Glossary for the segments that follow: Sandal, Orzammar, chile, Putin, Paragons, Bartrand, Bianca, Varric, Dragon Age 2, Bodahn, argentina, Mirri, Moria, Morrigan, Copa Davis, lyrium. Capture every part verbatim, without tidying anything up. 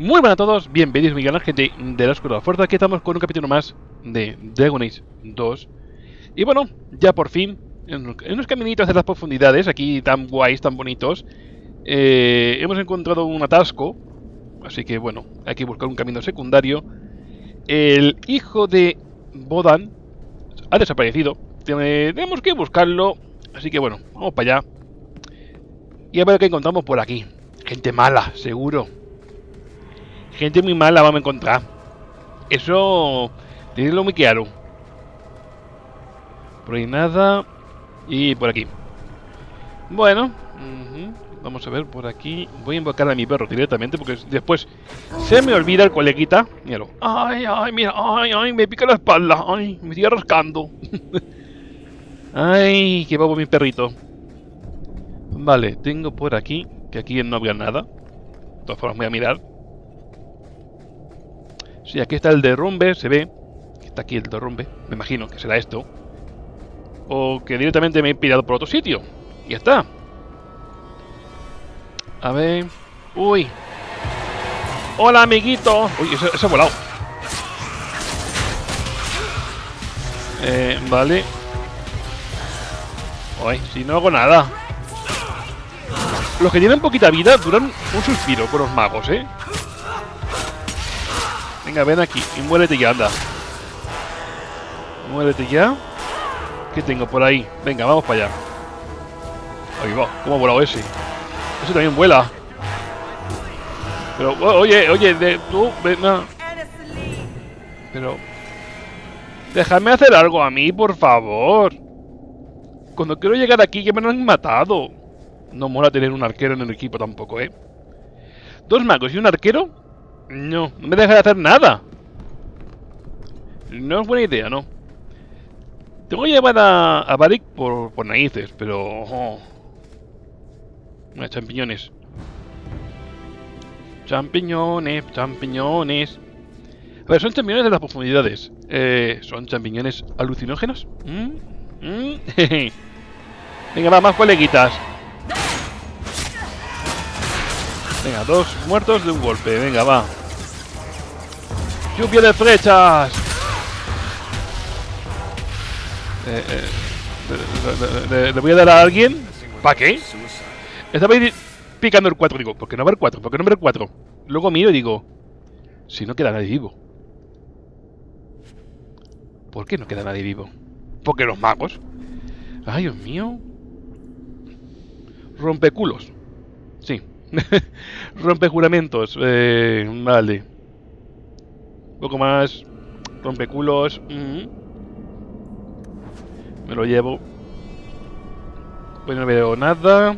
Muy buenas a todos, bienvenidos mi canal, gente de la Oscura de la Fuerza. Aquí estamos con un capítulo más de Dragon Age dos. Y bueno, ya por fin, en unos caminitos de las profundidades, aquí tan guays, tan bonitos, eh, hemos encontrado un atasco. Así que bueno, hay que buscar un camino secundario. El hijo de Bodahn ha desaparecido. Tenemos que buscarlo. Así que bueno, vamos para allá. Y a ver qué encontramos por aquí. Gente mala, seguro. Gente muy mala vamos a encontrar. Eso... tenedlo muy claro. Por ahí nada. Y por aquí. Bueno. Uh-huh. Vamos a ver por aquí. Voy a invocar a mi perro directamente porque después se me olvida el coleguita. Míralo. Ay, ay, mira. Ay, ay, me pica la espalda. Ay, me estoy rascando. Ay, qué bobo mi perrito. Vale, tengo por aquí. Que aquí no había nada. De todas formas voy a mirar. Sí, aquí está el derrumbe, se ve. Está aquí el derrumbe, me imagino que será esto. O que directamente me he pirado por otro sitio. Y ya está. A ver... ¡Uy! ¡Hola, amiguito! ¡Uy, eso, eso ha volado! Eh, vale. ¡Uy, si no hago nada! Los que tienen poquita vida duran un suspiro con los magos, ¿eh? Venga, ven aquí y muérete ya, anda. Muérete ya. ¿Qué tengo por ahí? Venga, vamos para allá. Ahí va, ¿cómo ha volado ese? Ese también vuela. Pero, oye, oye, de, tú, ven, no. Pero... déjame hacer algo a mí, por favor. Cuando quiero llegar aquí ya me lo han matado. No mola tener un arquero en el equipo tampoco, ¿eh? Dos magos y un arquero... No, no me deja de hacer nada. No es buena idea, ¿no? Tengo que llevar a, a Varric por, por narices, pero... Oh. Unas champiñones. Champiñones, champiñones. A ver, son champiñones de las profundidades. Eh, ¿Son champiñones alucinógenos? ¿Mm? ¿Mm? Venga, va, más coleguitas. Venga, dos muertos de un golpe. Venga, va. ¡Lluvia de flechas! Eh, eh, le, le, le, ¿Le voy a dar a alguien? ¿Para qué? Estaba picando el cuatro, digo, ¿por qué no haber cuatro? ¿Por qué no haber cuatro? Luego miro y digo, si no queda nadie vivo. ¿Por qué no queda nadie vivo? Porque los magos. ¡Ay, Dios mío! Rompeculos. Sí. Rompe juramentos, eh, vale. Un poco más. Rompe culos. Mm. Me lo llevo. Pues no veo nada.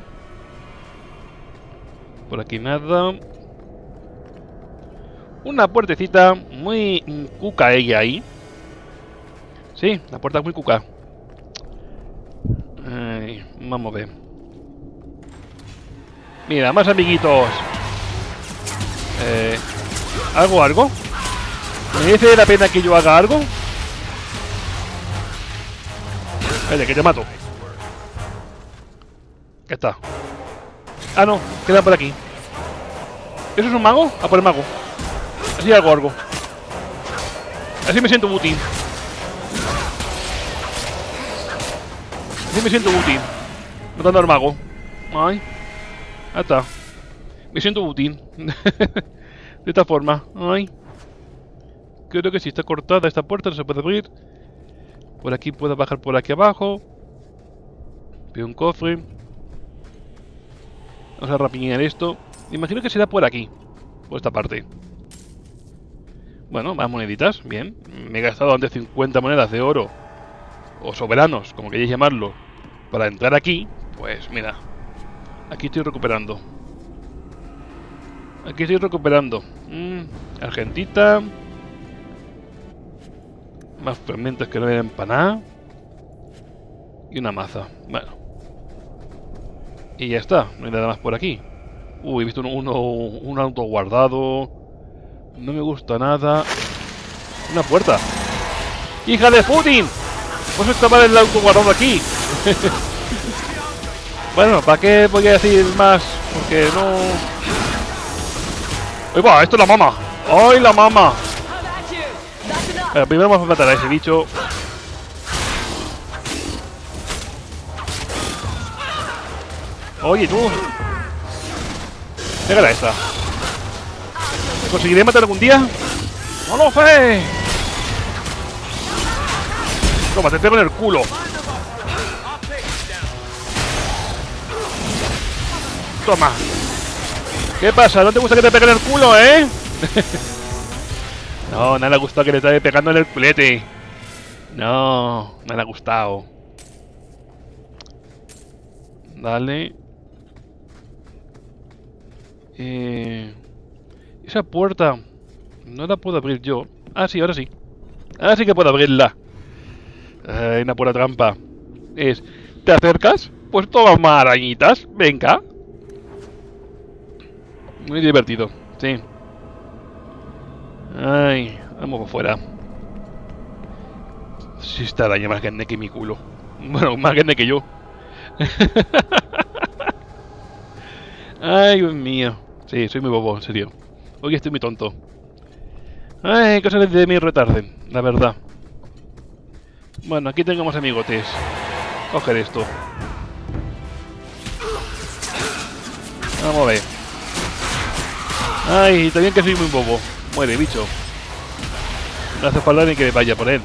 Por aquí nada. Una puertecita muy cuca ella ahí. Sí, la puerta es muy cuca. Ay, vamos a ver. Mira, más amiguitos. Eh, ¿Hago algo? ¿Merece la pena que yo haga algo? Vale, que te mato. Ya está. Ah, no, queda por aquí. ¿Eso es un mago? Ah, por el mago. Así hago algo. Así me siento útil. Así me siento útil. Matando al mago. Ay. Ah, está. Me siento útil. De esta forma. Ay. Creo que si está cortada esta puerta no se puede abrir. Por aquí puedo bajar por aquí abajo. Veo un cofre. Vamos a rapiñar esto. Me imagino que será por aquí. Por esta parte. Bueno, más moneditas. Bien. Me he gastado antes cincuenta monedas de oro. O soberanos, como queréis llamarlo. Para entrar aquí. Pues mira. Aquí estoy recuperando. Aquí estoy recuperando. Mm, argentita. Más fragmentos que no me dan para nada. Y una maza. Bueno. Y ya está. No hay nada más por aquí. Uy, he visto un, uno, un auto guardado. No me gusta nada. Una puerta. ¡Hija de Putin! Vamos a escapar el auto guardado aquí. Bueno, ¿para qué voy a decir más? Porque no... ¡Ahí va! ¡Esto es la mama! ¡Ay, la mama! Pero primero vamos a matar a ese bicho. Oye, tú. Pégala esta. ¿Conseguiré matar algún día? ¡No lo sé! Toma, te pego en el culo. Toma. ¿Qué pasa? ¿No te gusta que te peguen el culo, eh? No, no le ha gustado que le esté pegando en el culete. No, no le ha gustado. Dale. Eh... Esa puerta no la puedo abrir yo. Ah, sí, ahora sí. Ahora sí que puedo abrirla. Hay una pura trampa. Es, ¿te acercas? Pues toma arañitas, venga. Muy divertido, sí. Ay, vamos por fuera. Sí, esta araña más grande que mi culo. Bueno, más grande que yo. Ay, Dios mío. Sí, soy muy bobo, en serio. Hoy estoy muy tonto. Ay, cosas de mi retarde, la verdad. Bueno, aquí tengamos amigotes. Coger esto. Vamos a ver. Ay, también que soy muy bobo. Muere, bicho. No hace falta ni que vaya por él.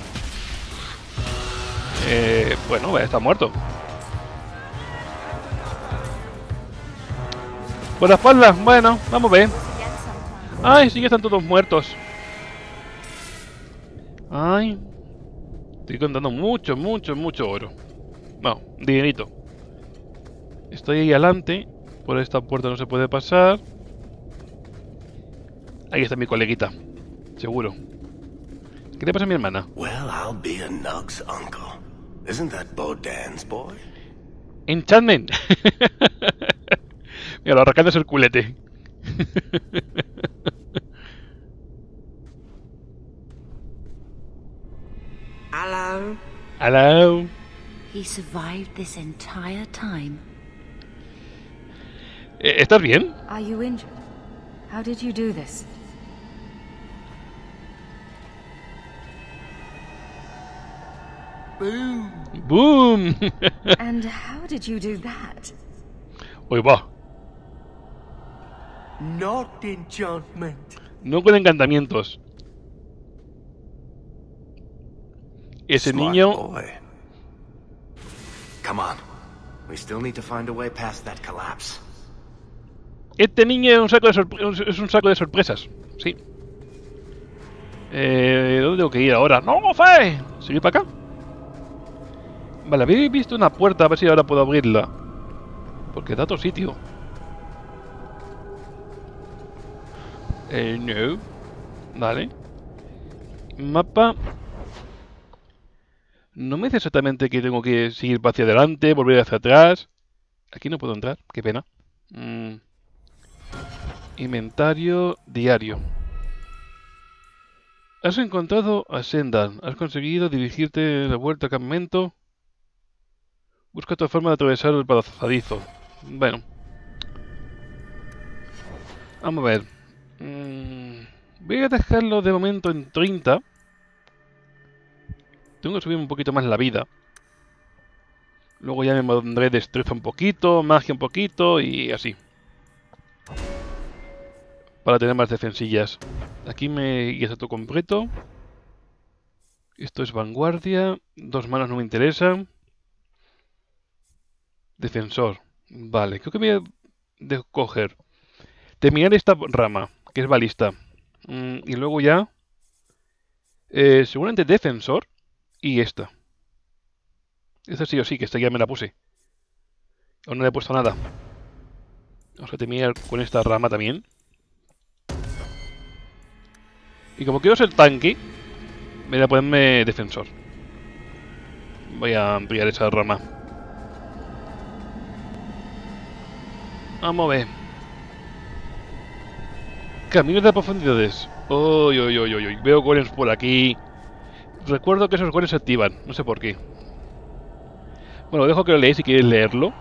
Eh, bueno, está muerto. Por la espalda, bueno, vamos a ver. Ay, sí que están todos muertos. Ay. Estoy contando mucho, mucho, mucho oro. Bueno, dinerito. Estoy ahí adelante. Por esta puerta no se puede pasar. Ahí está mi coleguita. Seguro. ¿Qué le pasa a mi hermana? Well, I'll be a Nug's uncle. Isn't that Bodan's boy? Enchantment. Mira, lo arrancando es el culete. Hello. Hello. He survived this entire time. ¿Estás bien? Are you injured? How did you do this? Boom. Boom. And how did you do that? Uy, va. Not enchantment. No con encantamientos. Ese niño. Come on. We still need to find a way past that collapse. Este niño es un saco de, sorpre es un saco de sorpresas. Sí. Eh, ¿Dónde tengo que ir ahora? ¡No, fe! ¿Seguir para acá? Vale, habéis visto una puerta. A ver si ahora puedo abrirla. Porque da otro sitio. Eh, no. Vale. Mapa. No me dice exactamente que tengo que seguir hacia adelante, volver hacia atrás. Aquí no puedo entrar, qué pena. Mm. Inventario diario. Has encontrado a Sandal. Has conseguido dirigirte de vuelta al campamento. Busca otra forma de atravesar el palazadizo. Bueno. Vamos a ver. Mm. Voy a dejarlo de momento en treinta. Tengo que subir un poquito más la vida. Luego ya me pondré destreza un poquito, magia un poquito y así. Para tener más defensillas. Aquí me guía todo completo. Esto es vanguardia. Dos manos no me interesan. Defensor. Vale, creo que voy a de coger. Terminar esta rama, que es balista. Mm, y luego ya... Eh, seguramente defensor. Y esta. Esta sí o sí, que esta ya me la puse. Aún no le he puesto nada. Vamos a terminar con esta rama también. Y como quiero ser tanque, voy a ponerme defensor. Voy a ampliar esa rama. Vamos a ver. Caminos de profundidades. Oy, oy, oy, oy, oy. Veo golems por aquí. Recuerdo que esos golems se activan, no sé por qué. Bueno, dejo que lo leáis si queréis leerlo.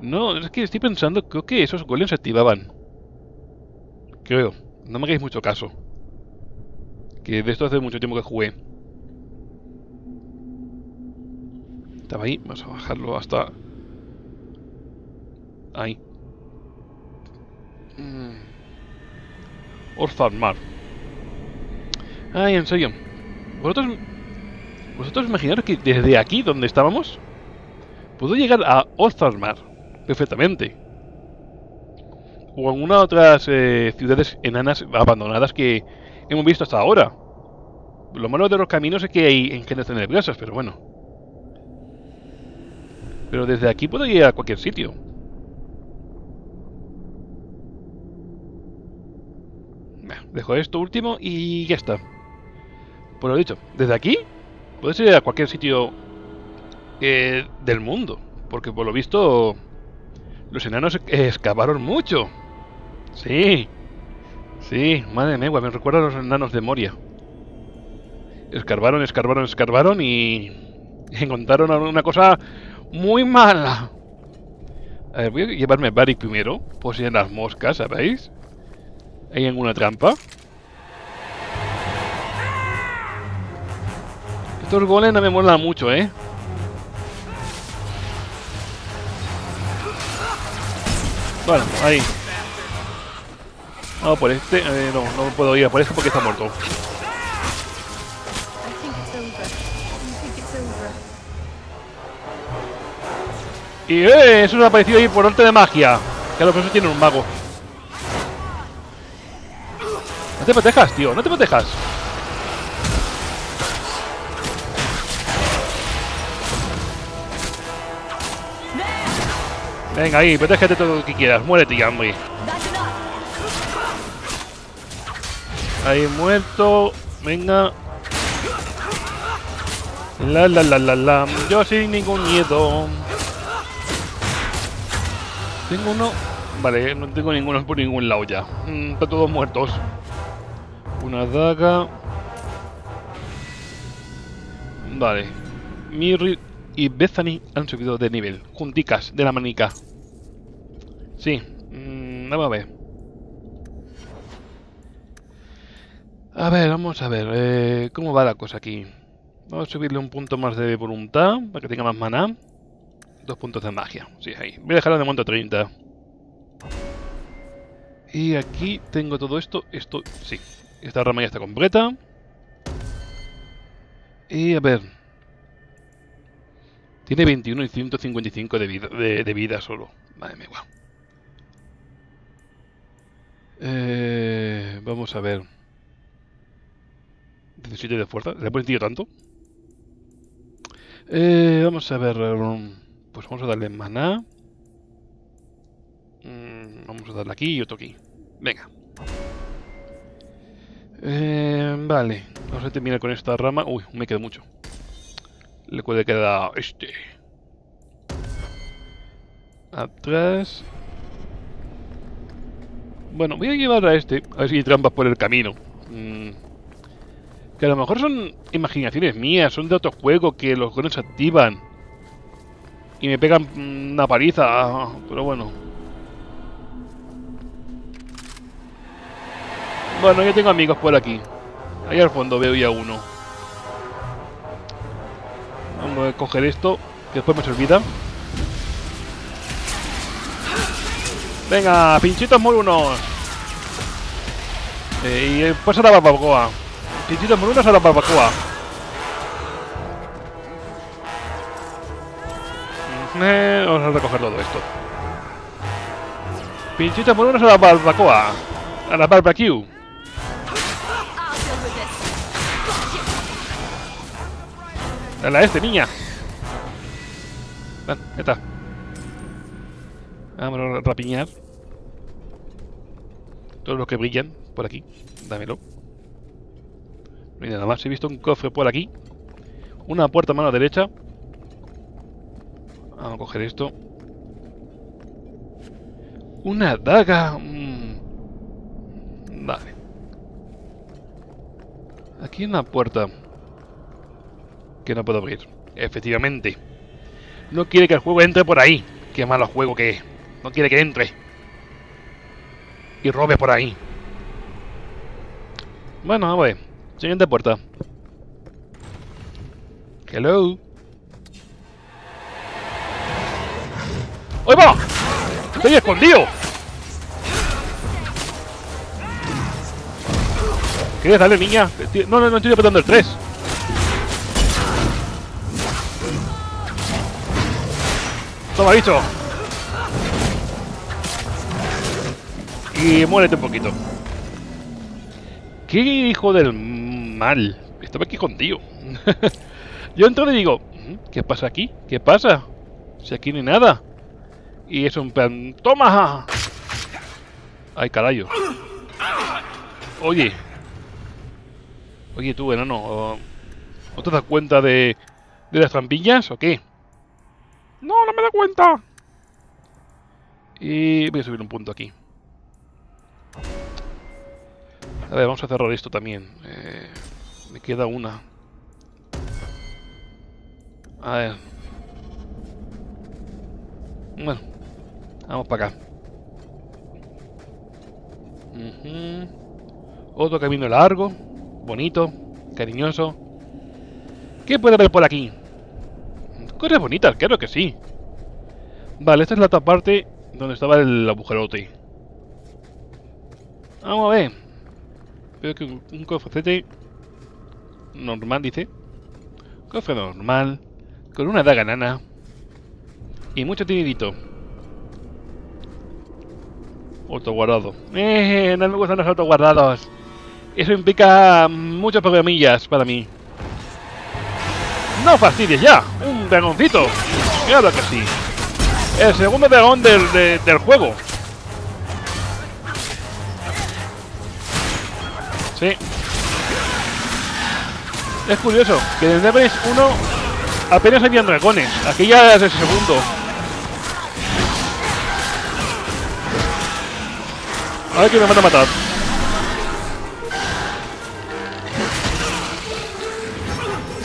No, es que estoy pensando, creo que esos golems se activaban. Creo, no me hagáis mucho caso, que de esto hace mucho tiempo que jugué. Estaba ahí, vamos a bajarlo hasta... ahí. Mm. Orzammar. Ay, en serio. Vosotros... Vosotros imaginaros que desde aquí, donde estábamos, puedo llegar a Orzammar perfectamente. O alguna otras eh, ciudades enanas abandonadas que hemos visto hasta ahora. Lo malo de los caminos es que hay engendros tenebrosos, pero bueno. Pero desde aquí puedo ir a cualquier sitio. Nah, dejo esto último y ya está. Por lo dicho, desde aquí puedes ir a cualquier sitio eh, del mundo. Porque por lo visto los enanos excavaron mucho. Sí. Sí, madre mía, me recuerda a los enanos de Moria. Escarbaron, escarbaron, escarbaron y... encontraron una cosa muy mala. A ver, voy a llevarme Varric primero, por si en las moscas, ¿sabéis? ¿Hay alguna trampa? Estos goles no me molan mucho, ¿eh? Bueno, ahí. No, por este, eh, no, no puedo ir a por este porque está muerto. Y eh, eso ha aparecido ahí por arte de magia. Claro, por eso tiene un mago. No te protejas, tío, no te protejas. Venga ahí, protégete todo lo que quieras, muérete ya, hombre. Ahí muerto, venga. La la la la la, yo sin ningún miedo. Tengo uno, vale, no tengo ninguno por ningún lado ya. Mm, están todos muertos. Una daga. Vale, Mirri y Bethany han subido de nivel, junticas de la manica. Sí, mm, vamos a ver. A ver, vamos a ver, eh, ¿cómo va la cosa aquí? Vamos a subirle un punto más de voluntad, para que tenga más maná. Dos puntos de magia, sí, ahí. Voy a dejarlo de monto treinta. Y aquí tengo todo esto, esto, sí. Esta rama ya está completa. Y a ver... Tiene veintiuno y ciento cincuenta y cinco de vida, de, de vida solo. Madre mía, guau. Eh, vamos a ver... diecisiete de fuerza, ¿le he puesto tanto? Eh, vamos a ver. Pues vamos a darle maná. Mm, vamos a darle aquí y otro aquí. Venga. Eh, vale. Vamos a terminar con esta rama. Uy, me queda mucho. Le puede quedar este. Atrás. Bueno, voy a llevar a este. A ver si hay trampas por el camino. Mm. Que a lo mejor son imaginaciones mías, son de otro juego que los golems activan y me pegan una paliza, pero bueno. Bueno, yo tengo amigos por aquí. Ahí al fondo veo ya uno. Vamos a coger esto, que después me se olvida. Venga, pinchitos morunos. Eh, y pasa la barbacoa. Pinchitos morunos a la barbacoa. Eh, vamos a recoger todo esto. Pinchitos morunos a la barbacoa. A la barbecue. A la este, niña. Ven, ya está. Vamos a rapiñar. Todos los que brillan por aquí, dámelo. Y nada más, he visto un cofre por aquí. Una puerta a mano derecha. Vamos a coger esto. Una daga. Mm. Vale. Aquí hay una puerta que no puedo abrir. Efectivamente. No quiere que el juego entre por ahí. Qué malo juego que es. No quiere que entre y robe por ahí. Bueno, voy. Siguiente puerta. Hello. ¡Ahí va! ¡Estoy escondido! ¿Quieres darle, niña? No, no, no estoy apretando el tres. Toma, bicho. Y muérete un poquito. ¡Qué hijo del mal! Estaba aquí escondido. Yo entro y digo, ¿qué pasa aquí? ¿Qué pasa? Si aquí no hay nada. Y es un plan... ¡Toma! ¡Ay, carajo! Oye. Oye, tú, enano. ¿No te das cuenta de... de las trampillas o qué? ¡No, no me da cuenta! Y... voy a subir un punto aquí. A ver, vamos a cerrar esto también. Eh, me queda una. A ver. Bueno, vamos para acá. Uh-huh. Otro camino largo, bonito, cariñoso. ¿Qué puede haber por aquí? Cosas bonitas, claro que sí. Vale, esta es la otra parte donde estaba el agujerote. Vamos a ver. Creo que un, un cofrecete normal, dice. Cofre normal, con una daga nana y mucho dinerito. Autoguardado. Eh, no me gustan los autoguardados. Eso implica muchas programillas para mí. No fastidies ya. Un dragoncito. Claro que sí. El segundo dragón del, de, del juego. Sí. Es curioso que en Dragon Age uno apenas habían dragones. Aquí ya es el segundo. A ver que me van a matar.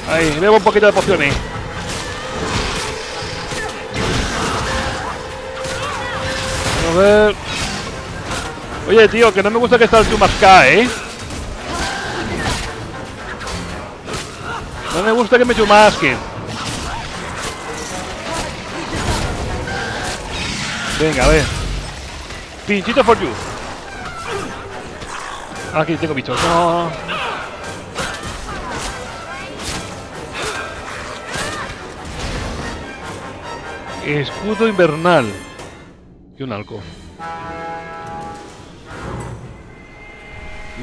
Ahí, bebo un poquito de pociones. A ver. Oye, tío, que no me gusta que está el Chumasca, eh. No me gusta que me chumasquen. Venga, a ver. Pinchito for you. Aquí tengo bichos. No. Escudo invernal. Y un arco.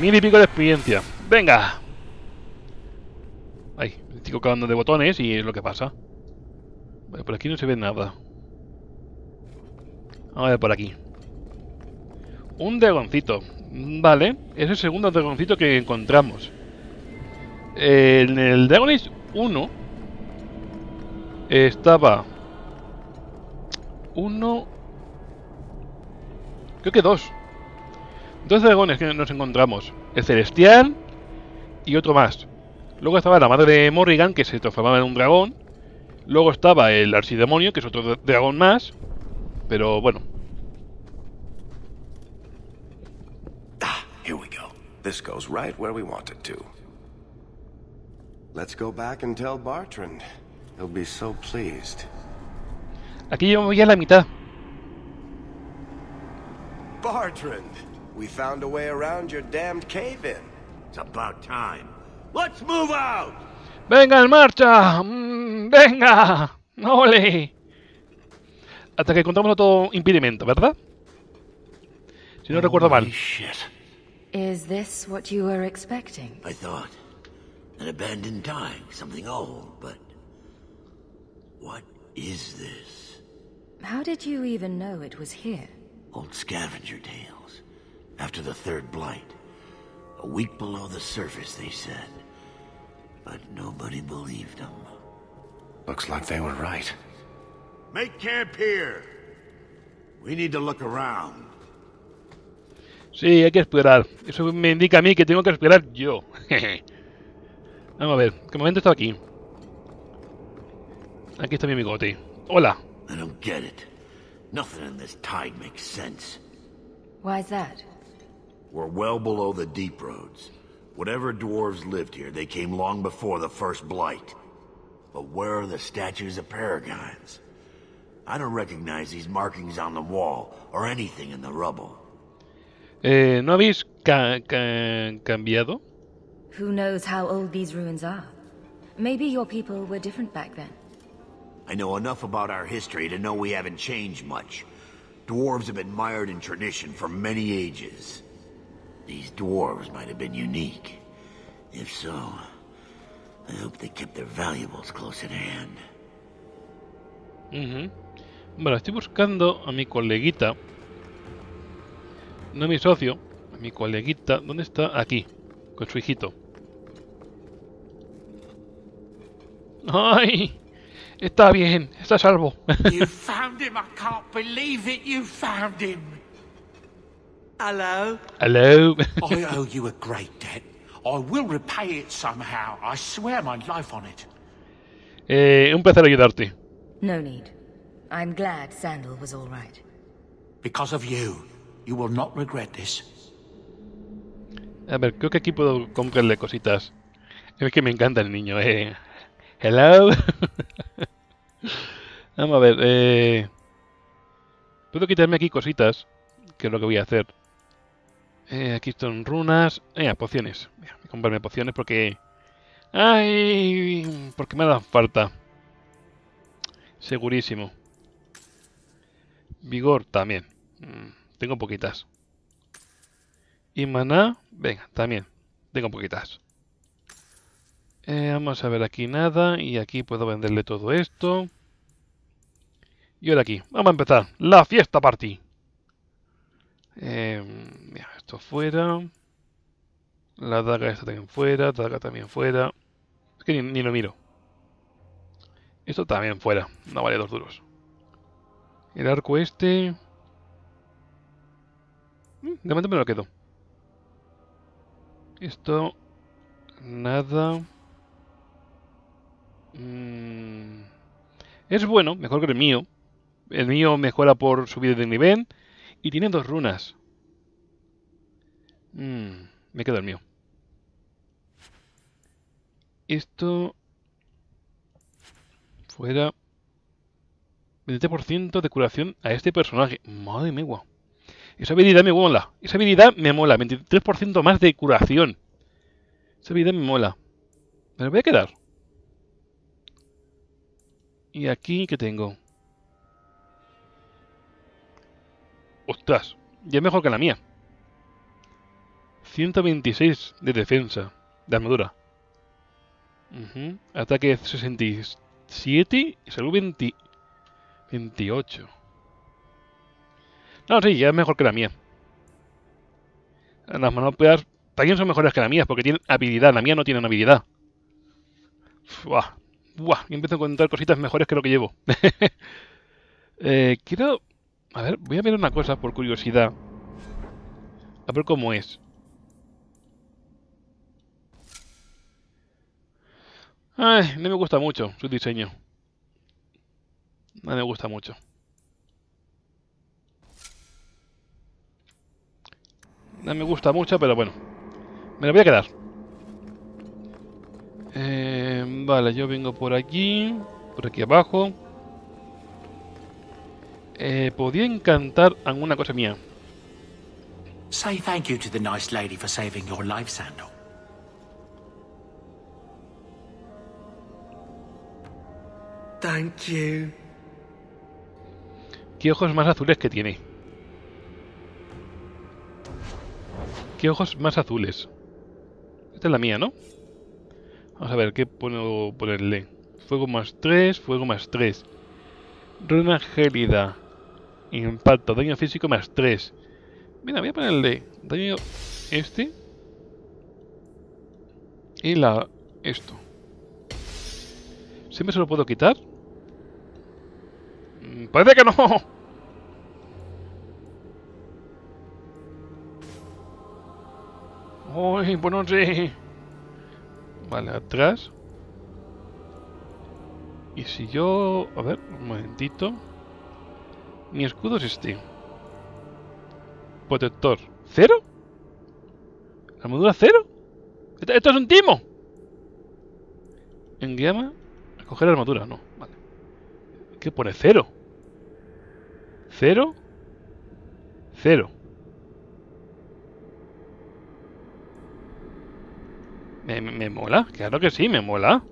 Mil y pico de experiencia. Venga. Ay, estoy cagando de botones y es lo que pasa. Vale, por aquí no se ve nada. Vamos a ver por aquí. Un dragoncito. Vale, es el segundo dragoncito que encontramos. Eh, en el Dragon Age uno estaba uno... creo que dos. Dos dragones que nos encontramos. El celestial y otro más. Luego estaba la madre de Morrigan, que se transformaba en un dragón. Luego estaba el archidemonio, que es otro dragón más. Pero bueno. Ah, here we go. This goes right where we wanted to. Let's go back and tell Bartrand. He'll be so pleased. Aquí llevamos ya la mitad. Bartrand, we found a way around your damned cave-in. It's about time. Let's move out. Venga, en marcha. Mm, venga. Ole. Hasta que encontramos otro impedimento, ¿verdad? Si no recuerdo mal. Is this what you were expecting? I thought an abandoned time, something old, but what is this? How did you even know it was here? Old scavenger tales. After the third blight, a week below the surface, they said. But nobody believed them. Looks like they were right. Make camp here. We need to look around. Sí, hay que explorar. Eso me indica a mí que tengo que explorar yo. Vamos a ver. ¿Qué momento está aquí? Aquí está mi amigote. Hola. I don't get it. Nothing in this tide makes sense. Why's that? We're well below the deep roads. Whatever dwarves lived here, they came long before the First Blight. But where are the statues of Paragons? I don't recognize these markings on the wall or anything in the rubble. Eh, ¿no habéis ca ca cambiado? Who knows how old these ruins are? Maybe your people were different back then. I know enough about our history to know we haven't changed much. Dwarves have been mired in tradition for many ages. These dwarves might have been unique. If so, I hope they kept their valuables close at hand. Uh-huh. Bueno, estoy buscando a mi coleguita. No a mi socio, a mi coleguita. ¿Dónde está? Aquí, con su hijito. ¡Ay! Está bien, está a salvo. You found him. I can't believe it. You found him. Hello. Hello. I owe you a great debt. I will repay it somehow. I swear my life on it. Eh, un placer ayudarte. No need. I'm glad Sandal was all right. Because of you, you will not regret this. A ver, creo que aquí puedo comprarle cositas. Es que me encanta el niño, eh. Hello. Vamos a ver, eh... puedo quitarme aquí cositas, que es lo que voy a hacer. Eh, aquí están runas. Eh, pociones. Voy a comprarme pociones porque... ¡ay! Porque me dan falta. Segurísimo. Vigor también. Mm, tengo poquitas. Y maná, venga, también. Tengo poquitas. Eh, vamos a ver, aquí nada. Y aquí puedo venderle todo esto. Y ahora aquí. Vamos a empezar. La fiesta party. Eh, mira, esto fuera. La daga esta también fuera. Daga también fuera. Es que ni, ni lo miro. Esto también fuera. No vale dos duros. El arco este. De momento me lo quedo. Esto. Nada. Mm. Es bueno, mejor que el mío. El mío mejora por subir de nivel. Y tiene dos runas. Mm, me quedo el mío. Esto... fuera... veinte por ciento de curación a este personaje. Madre mía, guau. Esa habilidad me mola. Esa habilidad me mola. veintitrés por ciento más de curación. Esa habilidad me mola. Me la voy a quedar. Y aquí, ¿qué tengo? ¡Ostras! Ya es mejor que la mía. ciento veintiséis de defensa. De armadura. Uh-huh. Ataque sesenta y siete. Y salud veinte, veintiocho. No, sí, ya es mejor que la mía. Las manoplas también son mejores que las mías. Porque tienen habilidad. La mía no tiene una habilidad. Buah. Buah. Y empiezo a encontrar cositas mejores que lo que llevo. eh, quiero... A ver, voy a ver una cosa por curiosidad. A ver cómo es. Ay, no me gusta mucho su diseño. No me gusta mucho. No me gusta mucho, pero bueno. Me lo voy a quedar. Eh, vale, yo vengo por aquí. Por aquí abajo. Eh, podía encantar alguna cosa mía. Say thank you to the nice lady for saving your life, Sandal. Thank you. ¿Qué ojos más azules que tiene? ¿Qué ojos más azules? Esta es la mía, ¿no? Vamos a ver, ¿qué puedo ponerle? Fuego más tres, fuego más tres. Runa gélida. Impacto, daño físico más tres. Mira, voy a ponerle daño este. Y la... esto. ¿Siempre se lo puedo quitar? ¡Parece que no! ¡Uy, pues no sé! Vale, atrás. Y si yo... a ver, un momentito. Mi escudo es este. Protector. ¿Cero? ¿Armadura cero? ¡Esto, esto es un timo! Enguiama. Escoger armadura, no. Vale. ¿Qué pone? Cero. Cero. Cero. Me, me, me mola, claro que sí, me mola.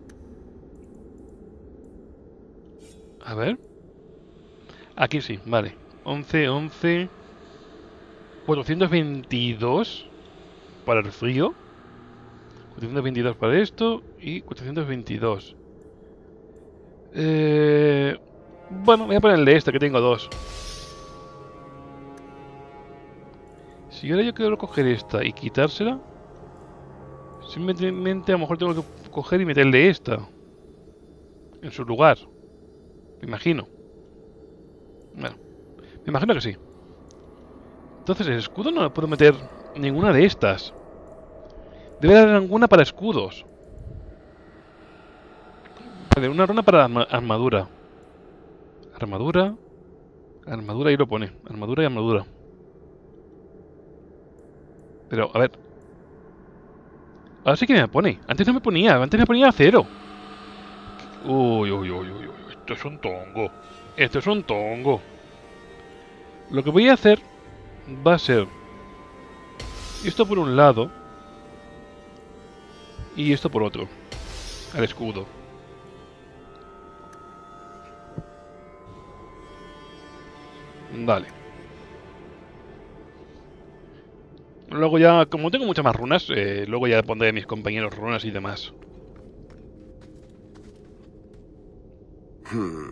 A ver. Aquí sí, vale. once, once. cuatrocientos veintidós para el frío. cuatrocientos veintidós para esto. Y cuatrocientos veintidós. Eh, bueno, voy a ponerle este, que tengo dos. Si ahora yo quiero coger esta y quitársela. Simplemente a lo mejor tengo que coger y meterle esta en su lugar. Me imagino. Bueno, me imagino que sí. Entonces el escudo no le puedo meter ninguna de estas. Debe haber alguna para escudos. Vale, una runa para armadura. Armadura. Armadura, ahí lo pone. Armadura y armadura. Pero, a ver. Ahora sí que me pone. Antes no me ponía. Antes me ponía a cero. Uy, uy, uy, uy. Esto es un tongo. Esto es un tongo. Lo que voy a hacer va a ser esto por un lado y esto por otro. Al escudo. Vale. Luego ya, como tengo muchas más runas, eh, luego ya pondré a mis compañeros runas y demás. Hmm.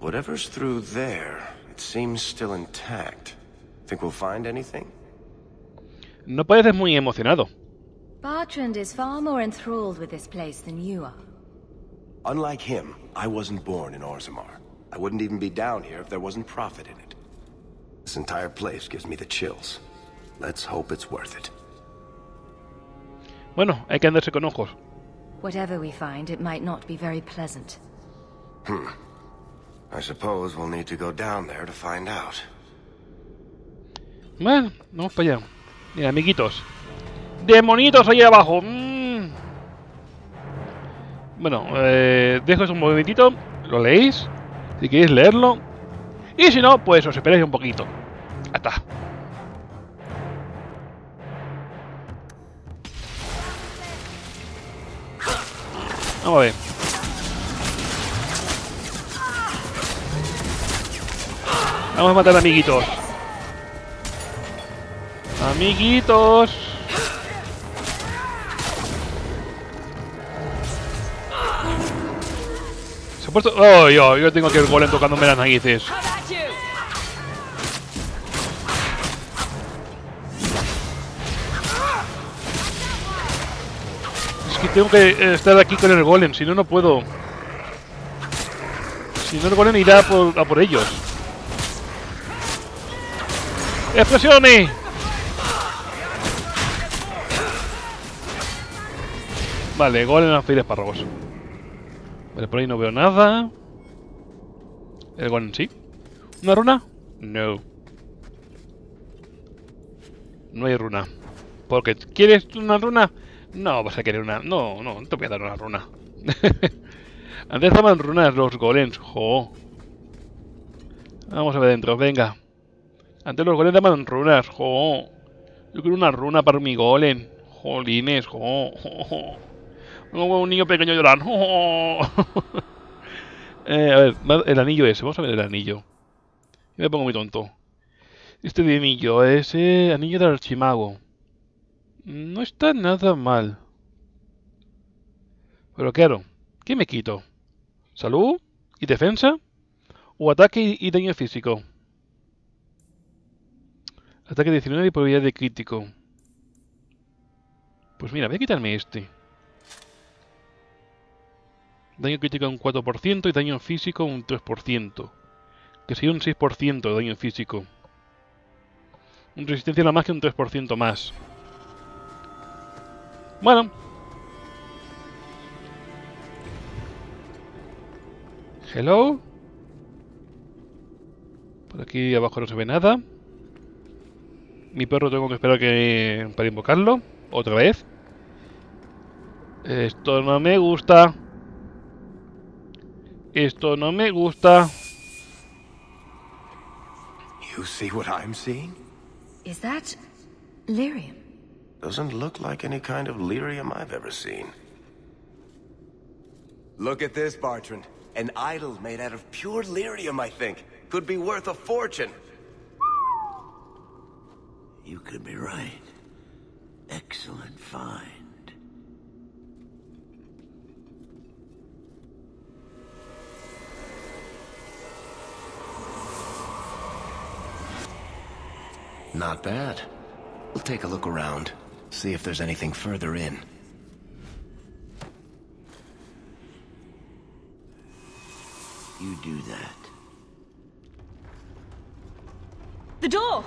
Whatever's through there, it seems still intact. Think we'll find anything? No pareces muy emocionado. Bartrand is far more enthralled with this place than you are. Unlike him, I wasn't born in Orzammar. I wouldn't even be down here if there wasn't profit in it. This entire place gives me the chills. Let's hope it's worth it. Bueno, hay que andarse con ojos. Whatever we find, it might not be very pleasant. Hmm. I suppose we'll need to go down there to find out. Bueno, vamos para allá. Mira, amiguitos. ¡Demonitos allá abajo! Mm. Bueno, eh, dejo un momentito. Lo leéis. Si queréis leerlo. Y si no, pues os esperáis un poquito. Hasta. Vamos a ver. Vamos a matar amiguitos. Amiguitos. Se ha puesto... Oh, yo, yo tengo que el golem tocándome las narices. Que tengo que estar aquí con el golem, si no, no puedo. Si no, el golem irá a por, a por ellos. ¡Explosiones! Vale, golem a pedir espárragos. Vale, por ahí no veo nada. El golem sí. ¿Una runa? No. No hay runa. Porque ¿quieres una runa? No vas a querer una... No, no, no te voy a dar una runa. Antes daban runas los golems. Jo. Vamos a ver dentro, venga. Antes los golems daban runas. Jo. Yo quiero una runa para mi golem. Jolines, jo. Como un niño pequeño llorando. eh, a ver, el anillo ese. Vamos a ver el anillo. Yo me pongo muy tonto. Este de anillo es el anillo del archimago. No está nada mal. Pero claro, ¿qué me quito? ¿Salud y defensa? ¿O ataque y daño físico? Ataque diecinueve y probabilidad de crítico. Pues mira, voy a quitarme este. Daño crítico un cuatro por ciento y daño físico un tres por ciento. Que sería un seis por ciento de daño físico. Un resistencia a la magia un tres por ciento más. Bueno. Hello. Por aquí abajo no se ve nada. Mi perro tengo que esperar que para invocarlo. Otra vez. Esto no me gusta. Esto no me gusta. You see what I'm seeing? Is that lyrium? Doesn't look like any kind of lyrium I've ever seen. Look at this, Bartrand. An idol made out of pure lyrium, I think. Could be worth a fortune. You could be right. Excellent find. Not bad. We'll take a look around, see if there's anything further in. You do that. The door!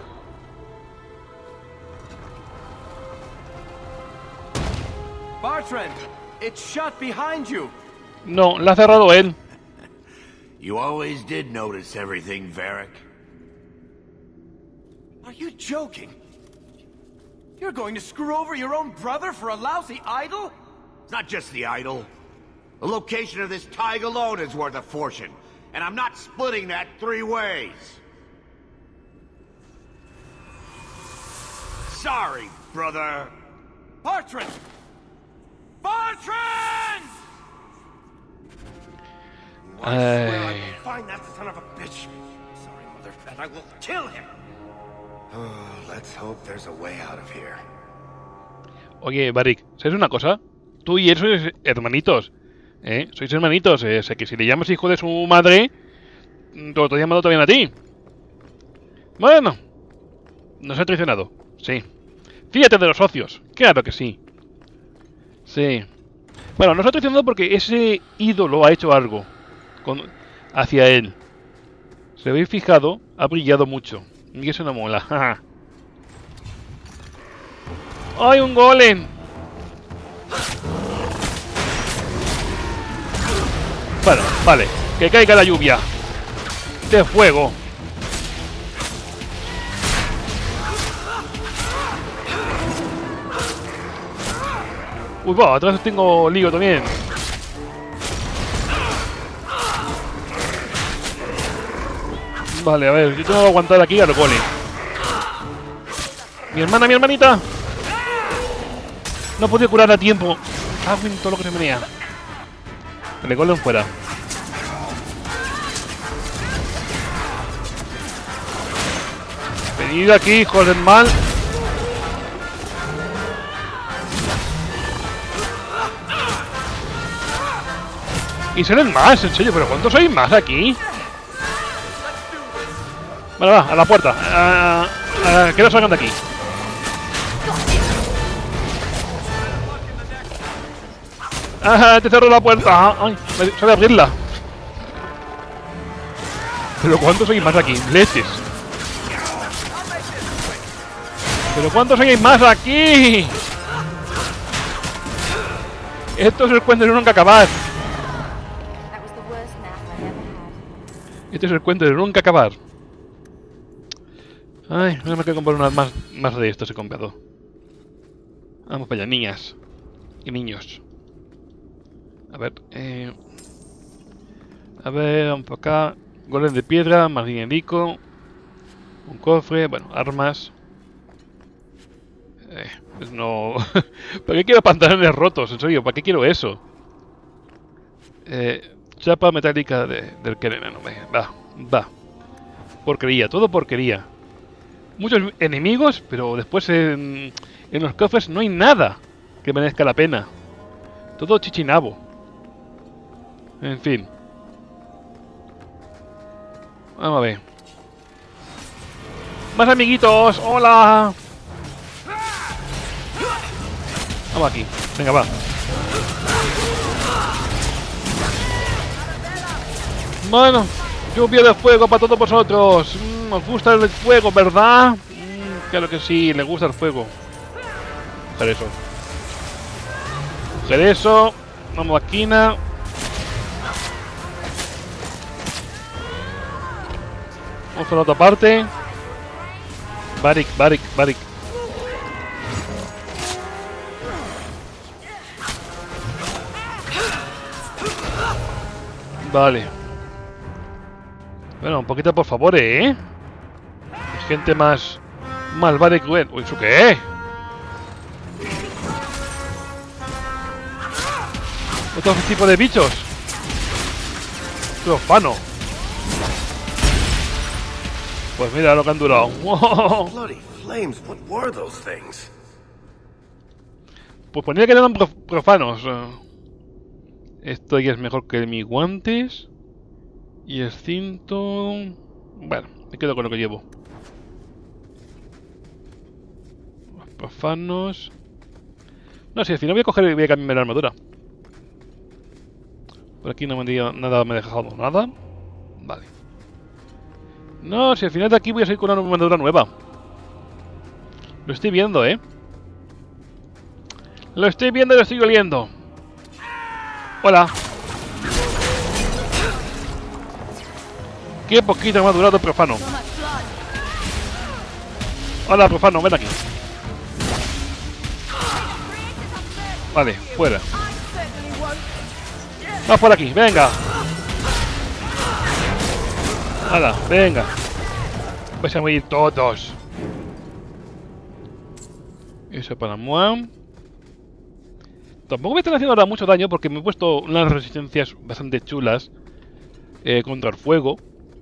Bartrand, it's shut behind you. No, la ha cerrado él. You always did notice everything, Varric. Are you joking? You're going to screw over your own brother for a lousy idol? It's not just the idol. The location of this tiger alone is worth a fortune, and I'm not splitting that three ways. Sorry, brother. Bartrand! Bartrand! I swear I will find that son of a bitch. Sorry, mother, and I will kill him. Let's hope there's a way out of here. Oye, Varric, ¿sabes una cosa? Tú y él sois hermanitos, ¿eh? Sois hermanitos, eh, sé que si le llamas hijo de su madre, te lo he llamado también a ti. Bueno, nos ha traicionado, sí. Fíjate de los socios, claro que sí. Sí. Bueno, nos ha traicionado porque ese ídolo ha hecho algo con... hacia él. Si habéis fijado, ha brillado mucho. Y eso no mola, jaja. ¡Ay, un golem! Bueno, vale, que caiga la lluvia de fuego. Uy, va, atrás tengo lío también. Vale, a ver, yo tengo que aguantar aquí a los goles. Mi hermana, mi hermanita. No he podido curar a tiempo. Ah, en todo lo que se menea. Vale, golem fuera. Venid aquí, hijos del mal. Y salen más, en serio, pero ¿cuántos hay más aquí? Vale, va, a la puerta. Ah, ah, que no salgan de aquí. Ah, te cerró la puerta. Ay, sabe abrirla. Pero ¿cuántos hay más aquí? Leches. Pero ¿cuántos hay más aquí? Esto es el cuento de nunca acabar. Este es el cuento de nunca acabar. Ay, no me quiero comprar unas más, más de estos he comprado. Vamos para allá, niñas y niños. A ver, eh... a ver, vamos por acá. Golem de piedra, más dinerico. Un cofre, bueno, armas. Eh, pues no... ¿Para qué quiero pantalones rotos? En serio, ¿para qué quiero eso? Eh, chapa metálica de, del Kerena, no me... Va, va. Porquería, todo porquería. Muchos enemigos, pero después en, en los cofres no hay nada que merezca la pena. Todo chichinabo. En fin. Vamos a ver. ¡Más amiguitos! ¡Hola! Vamos aquí. Venga, va. Bueno, lluvia de fuego para todos vosotros. Nos gusta el fuego, ¿verdad? Mm, claro que sí, le gusta el fuego. Coger eso. Coger eso. Vamos a esquina. Vamos a la otra parte. Varric, Varric, Varric. Vale. Bueno, un poquito por favor, ¿eh? Es gente más... malvada y cruel. Uy, ¿eso qué? Otro tipo de bichos. Profano. Pues mira lo que han durado. Pues ponía que eran profanos. Esto ya es mejor que mis guantes. Y el cinto... bueno, me quedo con lo que llevo. Los profanos... no, si al final voy a coger y voy a cambiar la armadura. Por aquí no me han dicho nada, me ha dejado nada. Vale. No, si al final de aquí voy a salir con una armadura nueva. Lo estoy viendo, ¿eh? Lo estoy viendo y lo estoy oliendo. Hola. Qué poquito me ha durado el profano. Hola, profano, ven aquí. Vale, fuera. Vamos por aquí, venga. Hala, venga. Vais a morir todos. Eso para Muam. Tampoco me están haciendo ahora mucho daño porque me he puesto unas resistencias bastante chulas eh, contra el fuego.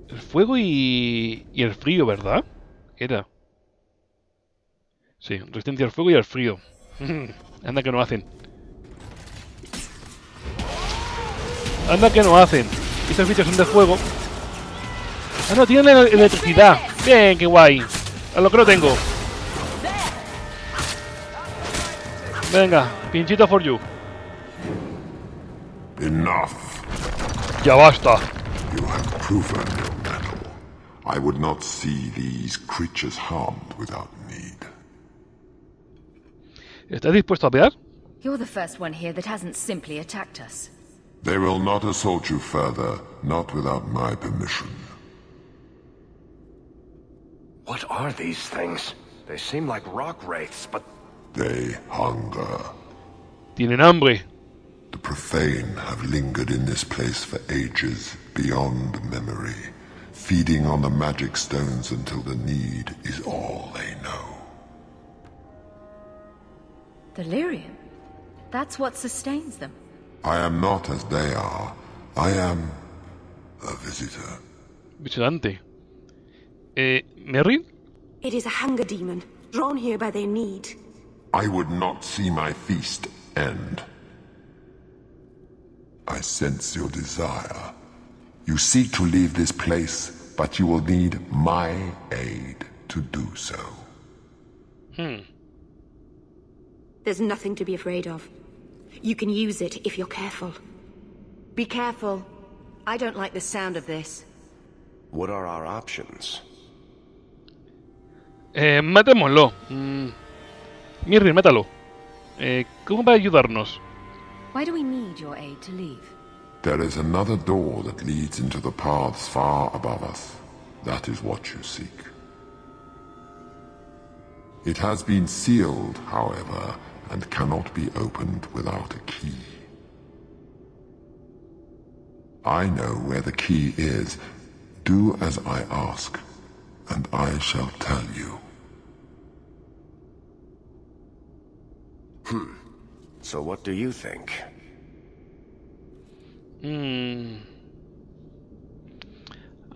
El fuego y, y el frío, ¿verdad? Era. Sí, resistencia al fuego y al frío. Anda que no hacen. Anda que no hacen. Estos bichos son de fuego. Ah, no, tienen electricidad. Bien, qué guay. A lo que lo tengo. Venga, pinchito for you. Enough. Ya basta. You have proven your mettle. I would not see these creatures harmed without need. ¿Estás dispuesto a pelear? You're the first one here that hasn't simply attacked us. They will not assault you further, not without my permission. What are these things? They seem like rock wraiths, but they hunger. Tienen hambre. The profane have lingered in this place for ages beyond memory, feeding on the magic stones until the need is all they know. Delirium? That's what sustains them. I am not as they are. I am a visitor. Vigilante. Eh, Merrill? It is a hunger demon, drawn here by their need. I would not see my feast end. I sense your desire. You seek to leave this place, but you will need my aid to do so. Hmm. There's nothing to be afraid of. You can use it if you're careful. Be careful. I don't like the sound of this. What are our options? Eh, matémoslo. Mm. Mirri, mátalo. Eh, ¿Cómo va a ayudarnos? Why do we need your aid to leave? There is another door that leads into the paths far above us. That is what you seek. It has been sealed, however, and cannot be opened without a key. I know where the key is. Do as I ask, and I shall tell you. Hmm. So what do you think? Hmm.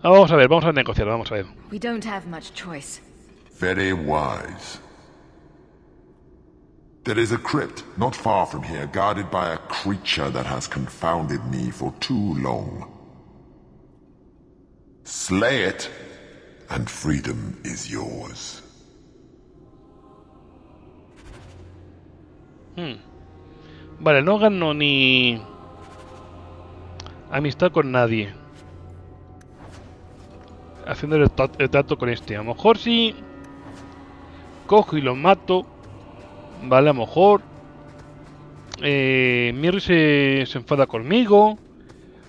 Ah, vamos a ver, vamos a negociar, vamos a ver. We don't have much choice. Very wise. There is a crypt not far from here, guarded by a creature that has confounded me for too long. Slay it, and freedom is yours. Hmm. Vale, no gano ni amistad con nadie. Haciendo el, el trato con este. A lo mejor si cojo y lo mato, vale, a lo mejor eh, Mirri se, se enfada conmigo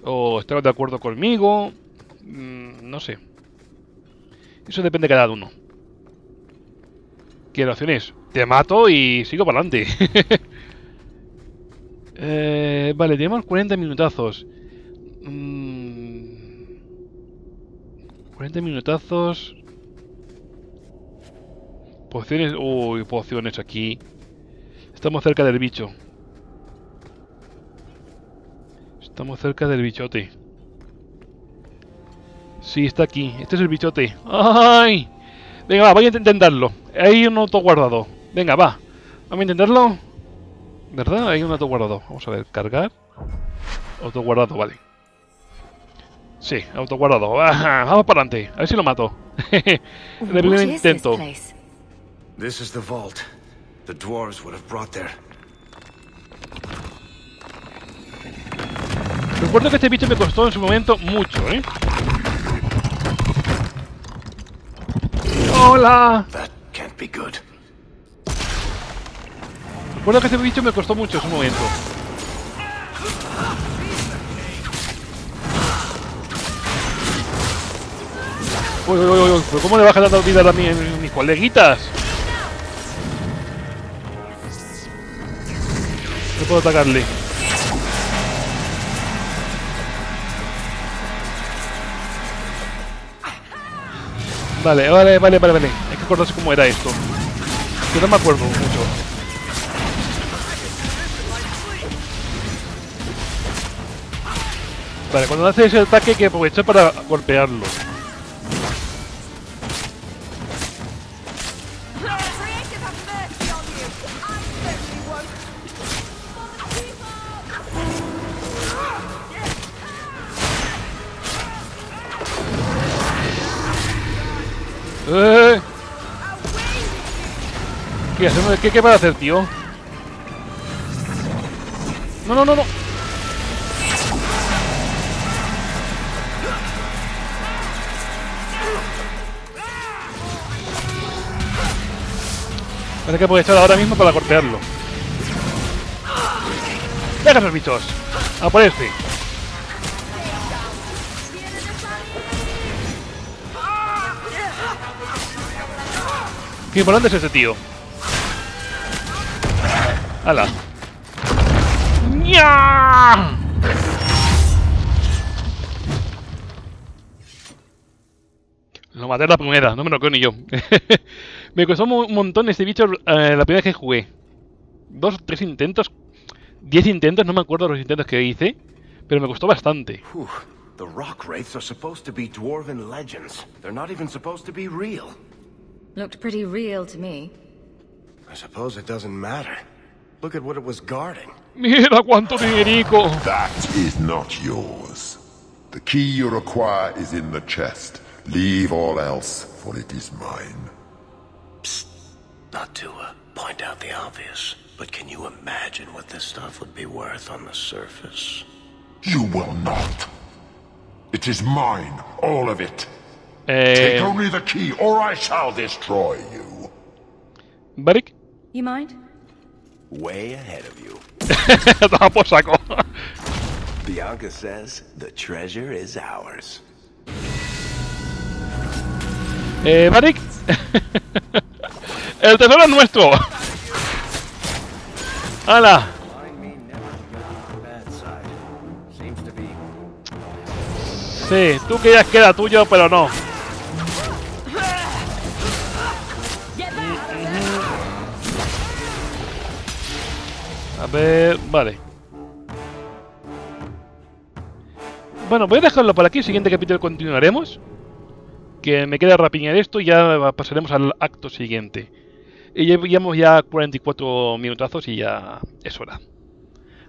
o está de acuerdo conmigo. Mm, no sé. Eso depende de cada uno. ¿Qué opción es? Te mato y sigo para adelante. eh, vale, tenemos cuarenta minutazos. Mm. cuarenta minutazos. Pociones. Uy, pociones aquí. Estamos cerca del bicho. Estamos cerca del bichote. Sí, está aquí. Este es el bichote. ¡Ay! Venga, va, voy a intentarlo. Hay un auto guardado. Venga, va. Vamos a intentarlo. ¿Verdad? Hay un auto guardado. Vamos a ver, cargar. Auto guardado, vale. Sí, auto guardado. Vamos para adelante. A ver si lo mato. El primer intento. This is the vault. The dwarves would have brought there. Recuerdo que este bicho me costó en su momento mucho, ¿eh? ¡Hola! Recuerdo que este bicho me costó mucho en su momento. Uy, uy, uy, uy. ¿Pero cómo le baja tanta vida a mis, mis coleguitas? No puedo atacarle. Vale, vale, vale, vale, vale. Hay que acordarse cómo era esto. Yo no me acuerdo mucho. Vale, cuando hace ese ataque hay que aprovechar para golpearlo. Eh. ¿Qué hacemos? ¿Qué, qué para hacer, tío? No, no, no, no. Hay que aprovechar ahora mismo para golpearlo. ¡Deja esos bichos! ¡A por este! ¡Qué importante es ese tío! ¡Hala! ¡Nya! Lo maté a la primera, no me lo creo ni yo. Me costó un montón este bicho eh, la primera vez que jugué. Dos, tres intentos. Diez intentos, no me acuerdo los intentos que hice. Pero me costó bastante. Uf, los rock wraiths are supposed to be dwarven legends. They're not even supposed to be real. Looked pretty real to me. I suppose it doesn't matter. Look at what it was guarding. Mira cuánto dinerico. That is not yours. The key you require is in the chest. Leave all else, for it is mine. Psst. Not to uh, point out the obvious, but can you imagine what this stuff would be worth on the surface? You will not. It is mine, all of it. Take only the key, or I shall destroy you. Varric, you mind? Way ahead of you. Bianca says the treasure is ours. Eh, Varric, el tesoro es nuestro. ¡Hala! Sí, tú creías que era tuyo, pero no. A ver, vale. Bueno, voy a dejarlo por aquí. El siguiente capítulo continuaremos. Que me queda rapiñar esto y ya pasaremos al acto siguiente. Y ya llevamos ya cuarenta y cuatro minutazos y ya es hora.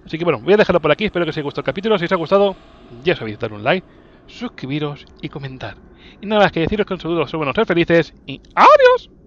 Así que bueno, voy a dejarlo por aquí. Espero que os haya gustado el capítulo. Si os ha gustado, ya sabéis, dar un like, suscribiros y comentar. Y nada más que deciros que un saludo, soy bueno, ser felices y ¡adiós!